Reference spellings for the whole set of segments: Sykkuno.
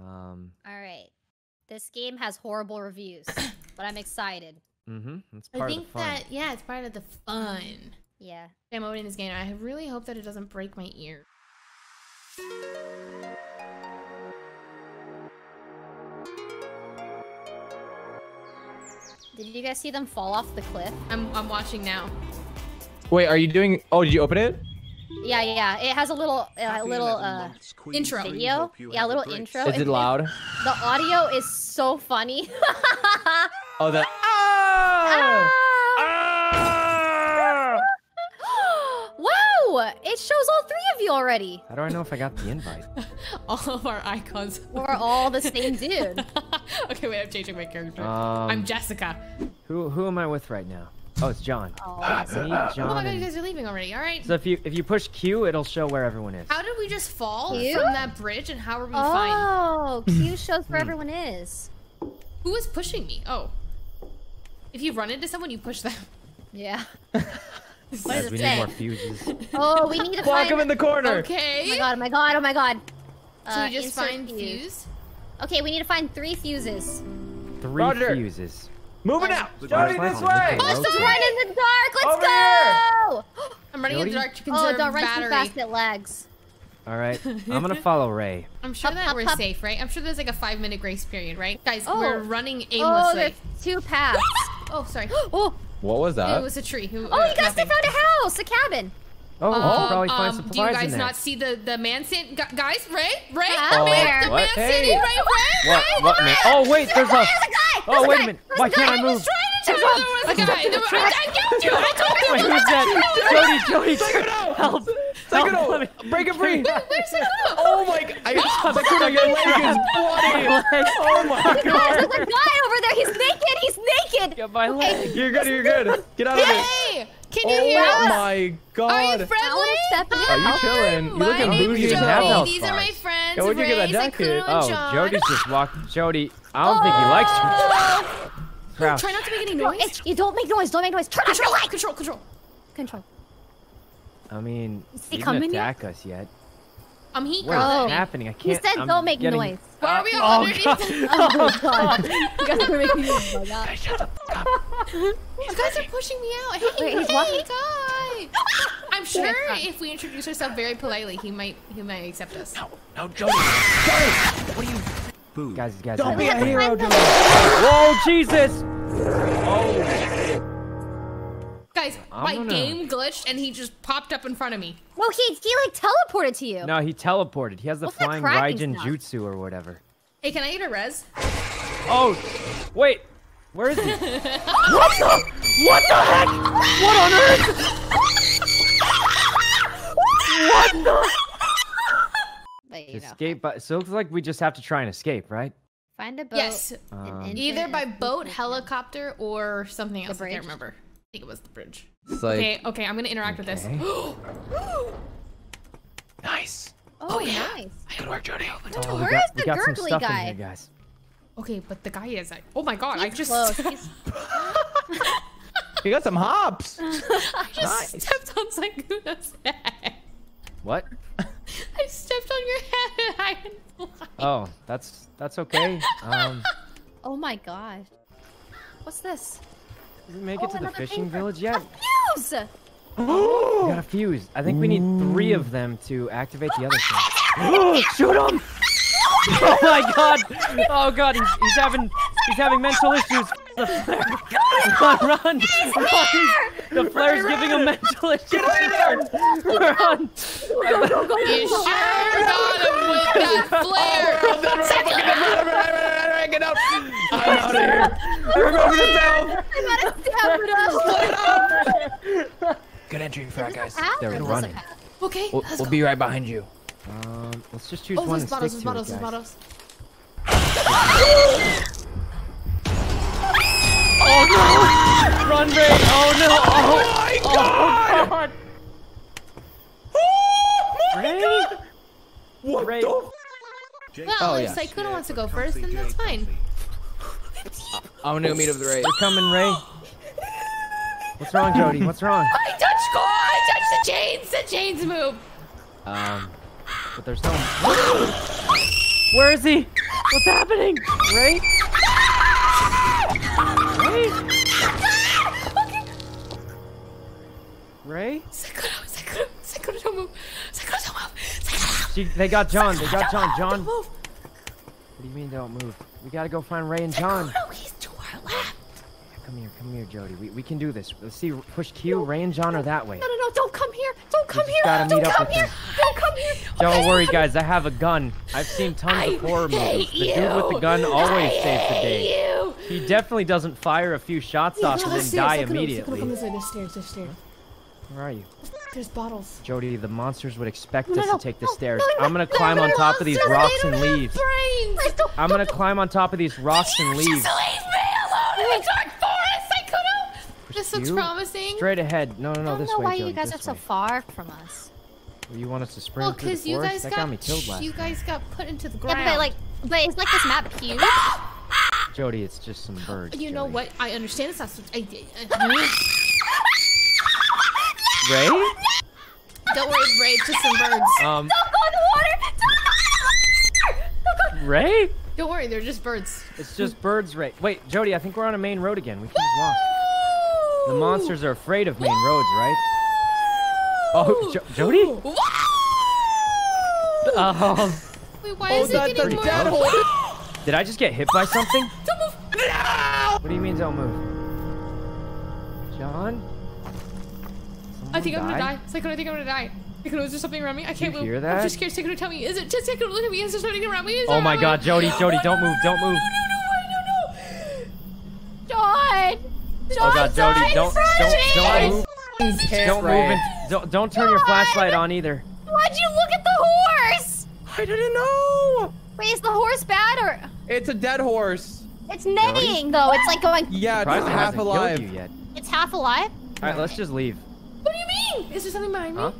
All right. This game has horrible reviews, but I'm excited. Mm-hmm. It's part of the fun. I think that, yeah, it's part of the fun. Yeah. I'm opening this game. I really hope that it doesn't break my ear. Did you guys see them fall off the cliff? I'm watching now. Wait, are you doing? Oh, did you open it? Yeah, yeah. It has a little intro video. Yeah, a little intro. Is it loud? The audio is so funny. Oh, that. Oh! Ah! Wow! It shows all three of you already. How do I know if I got the invite? All of our icons. We're all the same dude. Okay, wait. I'm changing my character. I'm Jessica. Who am I with right now? Oh, it's John. Oh, me, John. Oh my God, you guys are leaving already. All right. So if you push Q, it'll show where everyone is. How did we just fall from that bridge, and how are we fine? Oh, Q shows where everyone is. Who was pushing me? Oh. If you run into someone, you push them. Yeah. Guys, we need more fuses. Oh, we need to find them in the corner. Okay. Oh my God, oh my God, oh my God. So you just find fuse? Okay, we need to find three fuses. Three fuses. Moving out! Jody, this way! Push the run in the dark! Let's go! I'm running in the dark to conserve battery. Oh, don't run too fast, it lags. Alright, I'm gonna follow Ray. I'm sure that we're safe, right? I'm sure there's like a 5-minute grace period, right? Guys, we're running aimlessly. Oh, there's two paths. Oh, sorry. Oh! What was that? It was a tree. Oh, you guys found a house! A cabin! Oh, we'll probably find supplies in there. Do you guys not see the man sitting? Guys, Ray? The man sitting right? What man? Oh, wait, there's a... Oh, wait a minute. Why can't I move? There was a guy. I get you. I told you. Wait, who's that? Jody, Sykkuno. Help. Sykkuno. Break it free. Where's Sykkuno? Oh, my God. Sykkuno, your leg is bloody. Oh, my God. There's a guy over there. He's naked. He's naked. Get my leg. You're good. You're good. Get out of here. Hey. Can you hear us? Oh, my God. Are you friendly? Are you chilling? You look at Bougie and Abel. These are my friends. Where'd you get that jacket? Oh, Jody's just walked. Jody. I don't think he likes me. Oh, try not to make any noise. You don't make noise. Don't make noise. Turn off your light. Control. I mean, he didn't attack us yet. What's happening? I can't. He said don't make noise. Why are we all underneath? Oh, God. You guys are making noise like that. Shut up. You guys are pushing me out. Hey, guy. I'm sure if we introduce ourselves very politely, he might accept us. No, Jody. What are you... Food. Guys, don't be a hero, dude. Whoa, Jesus! Oh. Guys, my game glitched and he just popped up in front of me. Well, he like teleported to you. No, he teleported. He has the flying Raijin Jutsu or whatever. Hey, can I eat a res? Oh, wait. Where is he? What the heck? What on earth? What the? Escape, but so it looks like we just have to try and escape, right? Find a boat. Yes, either by boat, helicopter, or something else. I can't remember. I think it was the bridge. Like, okay, I'm gonna interact with this. Nice. Oh, yeah. Nice. Good work, Jody. Where is the gurgly guy? Here, guys. Okay, but the guy is like, oh my God, He's you got some hops. I just stepped on Sykkuno's head. What? I stepped on your head and I didn't fly. Oh, that's okay. Oh my God. What's this? Did we make it to the fishing village yet? A fuse! We got a fuse. I think we need three of them to activate the other thing. Shoot him! Oh my God! Oh God, he's having mental issues. The flare. Run! The flare's giving him mental issues. Run! You sure got him with that flare! Get up! I'm out of here! We're going to town! I gotta stab it up! Good entry, frat guys. They're running. Okay, we'll be right behind you. Let's just choose one and stick to it, guys. Oh no! Run, Ray! Oh no! Oh my God! Oh my God! What the? Well, if Sykkuno wants to go first, then that's fine. I'm gonna meet up with Ray. You're coming, Ray. What's wrong, Jody? What's wrong? I touched core! I touched the chains! The chains move! But there's no. Where is he? What's happening? Right? Ray? Sykkuno, don't move. Sykkuno, don't move. Sykkuno. They got John. They got John. John. What do you mean don't move? We gotta go find Ray and John. No, he's to our left. Yeah, come here, Jody. We can do this. Let's see. Push Q. No, Ray and John are that way. No, don't come here. Don't come here. Don't come here. Don't worry, guys. I have a gun. I've seen tons of horror movies. The dude with the gun always saves the day. He definitely doesn't fire a few shots off and then die immediately. There's stairs. Where are you? There's bottles. Jody, the monsters would expect us to take the stairs. I'm gonna climb on top of these rocks and leave. I'm gonna climb on top of these rocks and leave. Just leave me alone in the dark forest, Sykkuno! This looks promising. Straight ahead. No, this way, Jody. I don't know why you guys are so far from us. You want us to sprint through the forest? That got me killed last time. You guys got put into the ground. Yeah, but it's like this map huge. Jody, it's just some birds. You know what? I understand it's not. Ray? Don't worry, Ray. It's just some birds. Don't go in the water. Don't go in the water. Ray? Don't worry, they're just birds. It's just birds, Ray. Wait, Jody, I think we're on a main road again. We can just walk. The monsters are afraid of main roads, right? Oh, Jody? Wait, why is it getting more? Did I just get hit by something? Don't move! No! What do you mean don't move? John? I think I'm gonna die. Sykkuno, I think I'm gonna die. Sykkuno, is there something around me? I can't move. Did you hear that? I'm just scared. Sykkuno, tell me. Is it just Sykkuno? Look at me. Is there something around me? Oh my god, Jody, don't move. Don't move. No. John! Oh god, Jody, don't move. Don't move. Don't turn your flashlight on either. Why'd you look at the horse? I didn't know. Wait, is the horse bad or? It's a dead horse. It's neighing though. It's like going. Yeah, it's half alive. It's half alive. All right, let's just leave. What do you mean? Is there something behind me?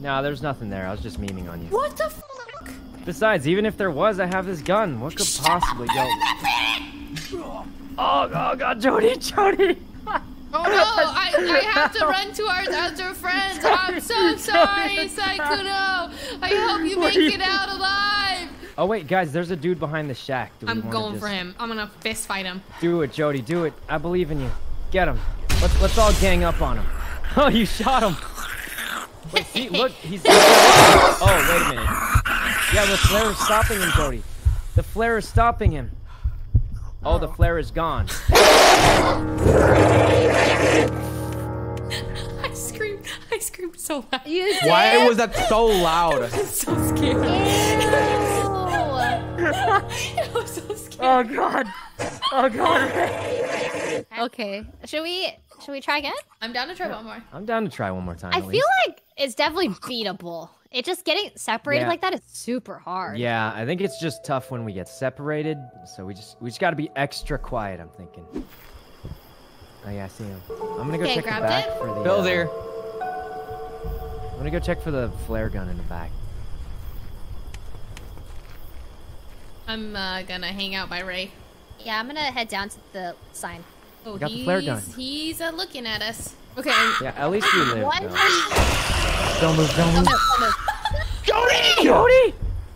No, there's nothing there. I was just memeing on you. What the fuck? Besides, even if there was, I have this gun. What could possibly go? Oh god, Jody. Oh no! I have to run to our other friends. I'm so sorry, Sykkuno. I hope you make it out alive. Oh wait, guys, there's a dude behind the shack. I'm going for him. I'm gonna fist fight him. Do it, Jody. Do it. I believe in you. Get him. Let's all gang up on him. Oh, you shot him. Wait, see, look, he's. Oh, wait a minute. Yeah, the flare is stopping him, Jody. The flare is stopping him. Oh, the flare is gone. I screamed so loud. Why was that so loud? I was so scared. I was so scared. Oh god. Okay, should we try again? I'm down to try one more. I'm down to try one more time. I feel like it's definitely beatable. It just getting separated like that is super hard. Yeah, I think it's just tough when we get separated. So we just got to be extra quiet. I'm thinking. Oh yeah, I see him. I'm gonna go check the back for the. Bill's here. I'm gonna go check for the flare gun in the back. I'm gonna hang out by Ray. Yeah, I'm gonna head down to the sign. Oh, got the flare gun. He's looking at us. Okay. Yeah, at least you live. Don't move. Jody!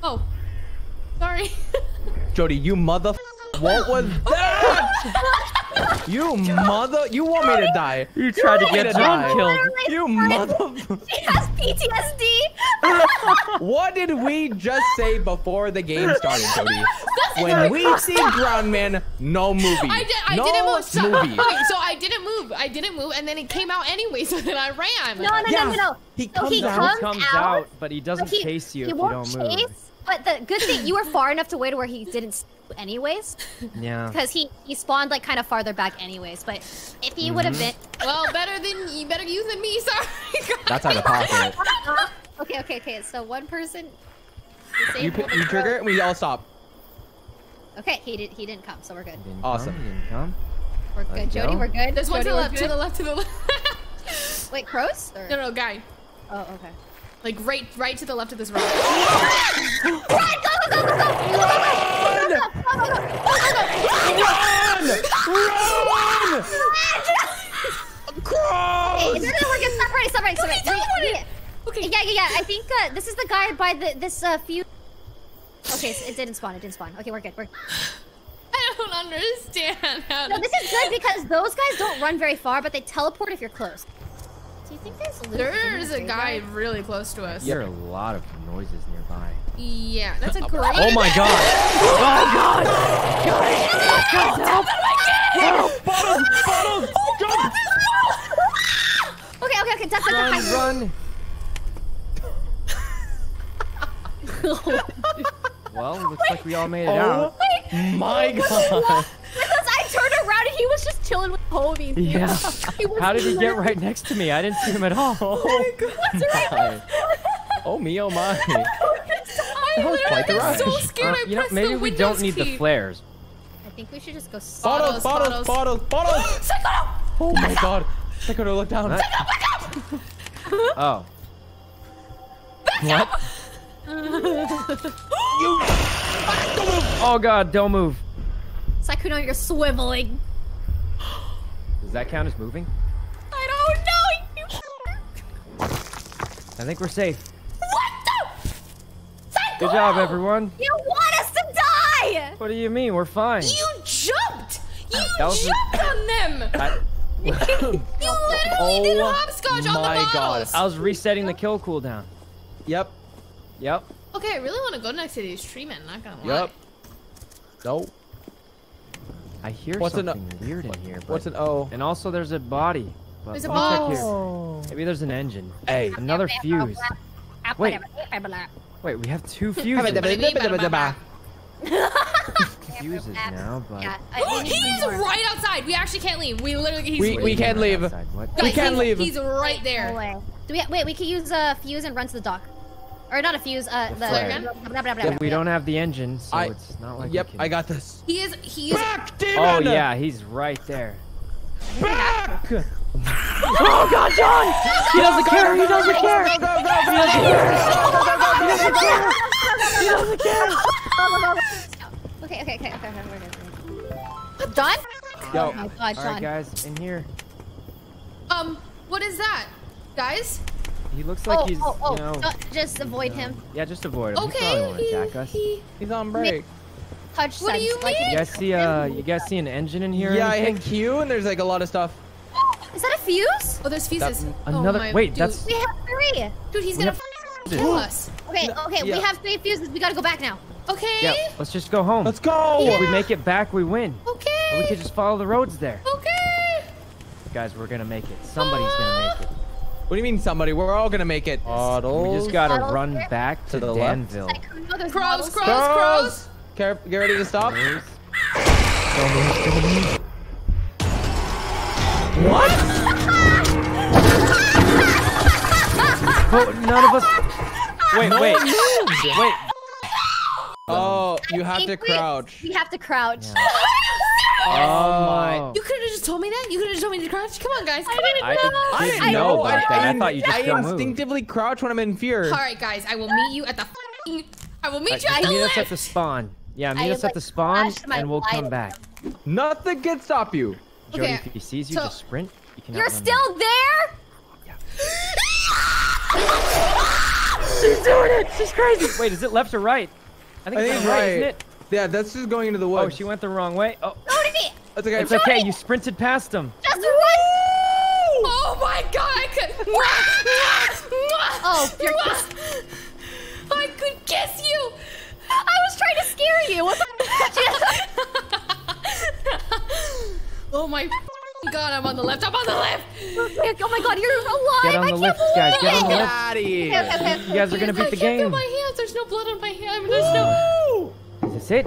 Oh, sorry. Jody, you mother. What was that? You mother. You want me to die? You tried to get John killed. You mother. She has PTSD. What did we just say before the game started, Jody? When we see Groundman, no movie. I didn't move. Okay, so I didn't move, and then it came out anyway. So then I ran. No. He comes out, but he doesn't chase you if you don't move. But the good thing, you were far enough away to where he didn't. Anyways, yeah, because he spawned like kind of farther back, anyways. But if he would have been, well, better you than me. Sorry, that's out of pocket. Okay. So one person, you trigger, and we all stop. Okay, he didn't come, so we're good. Awesome. He didn't come. We're good, Jody. We're good. There's one to the left, to the left. Wait, crows? Or? No, guy. Oh, okay. Like right to the left of this rock. Run! Cross! Separate. Okay. Yeah. I think this is the guy by this few. Okay, Okay, so it didn't spawn. It didn't spawn. Okay, we're good. We're. I don't understand how. No, this is good because those guys don't run very far, but they teleport if you're close. Do you think there's loot? There's a guy really close to us. There are a lot of noises nearby. Yeah, that's a great. Oh my god! Oh god! Guys, help! Help! Help! Bottom! Bottom! Jump! Okay, okay, okay. Duck, duck, duck, duck. Run! Run! Well, looks like we all made it out. My god! Because I turned around and he was just chilling with Hovey. Yeah. How did he get right next to me? I didn't see him at all. Oh my god! What's right? Oh me, oh my. I'm so scared. You know, maybe we don't need the flares. I think we should just go. Bottles, bottles, bottles, bottles! Sykkuno! Oh my god! Sykkuno, look down! Sykkuno, look up! Oh. What? You! Oh god, don't move! Sykkuno, you're swiveling. Does that count as moving? I don't know. I think we're safe. Good job, everyone. You want us to die! What do you mean? We're fine. You jumped! You jumped on them! You literally did hopscotch on the bottles! My god. I was resetting the kill cooldown. Yep. Yep. Okay, I really want to go next to these tree men, not gonna lie. Yep. Nope. I hear something weird in here. What's an O? And also there's a body. There's a body. Maybe there's an engine. Hey. Another fuse. Wait. Wait, we have two fuses. Fuses now, but he's right outside. We actually can't leave. We literally we can't leave. We can't leave. He's right there. Do we wait? We could use a fuse and run to the dock, or not a fuse. The flare. We don't have the engine, so it's not like. Yep, I got this. He is. He is. Oh yeah, he's right there. Back! Oh god, John! He doesn't care! He doesn't care! He doesn't care! He doesn't care! He doesn't care! Okay, okay, okay, okay, we're good. Done? Yo. Oh my god, John. Alright guys, in here. What is that? Guys? He looks like he's, you know... Just avoid him. Yeah, just avoid him. Okay, he probably won't attack us. He's on break. Touch what do you mean? You guys see an engine in here? Yeah, I hit Q and there's like a lot of stuff. Is that a fuse? Oh, there's fuses. Wait, dude. That's... We have three. Dude, he's gonna kill us. Okay, okay, we have three fuses. We gotta go back now. Okay. Yeah, let's just go home. Let's go. Yeah. If we make it back, we win. Okay. Or we could just follow the roads there. Okay. Guys, we're gonna make it. Somebody's gonna make it. What do you mean somebody? We're all gonna make it. Bottles. We just gotta run back to the Danville. Crows, crows, crows. Get ready to stop. What? None of us. Wait, wait, wait. Oh, you have to crouch. We have to crouch. Yeah. Oh my! You could have just told me that. You could have told me to crouch. Come on, guys. Come on. I didn't know about that. I thought you just don't move. I instinctively crouch when I'm in fear. All right, guys. I will meet you at the. I will meet you at the lift. Meet us at the spawn. Yeah, meet us at the spawn, and we'll come back. Nothing can stop you. Jody, okay. If he sees you, just sprint. You're still there? Yeah. She's doing it. She's crazy. Wait, is it left or right? I think it's right, isn't it? Yeah, that's just going into the woods. Oh, she went the wrong way. Oh. Jody! That's okay. It's okay. You sprinted past him. Just run. Oh my god! I could. Oh, I could kiss you. I was trying to scare you. What the? Oh my god, I'm on the left. I'm on the left. Oh my god, you're alive. Get on the lift, guys. Get on the lift. Out of here. You guys are going to beat the game. I can't feel my hands. There's no blood on my hand. There's no... Is this it?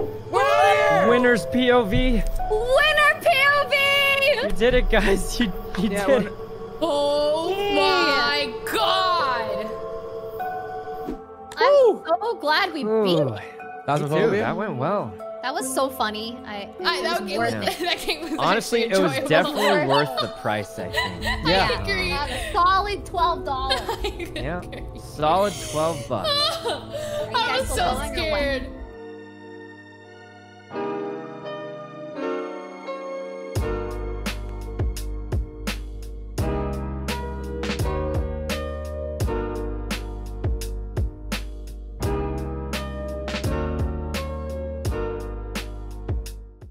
Winner's POV. Winner POV. You did it, guys. You did it. Oh my god. I'm so glad we beat it. That went well. That was so funny. That game was honestly, it was definitely worth the price, I think. Yeah. I agree. Solid $12. Yeah. Solid $12. I was so scared.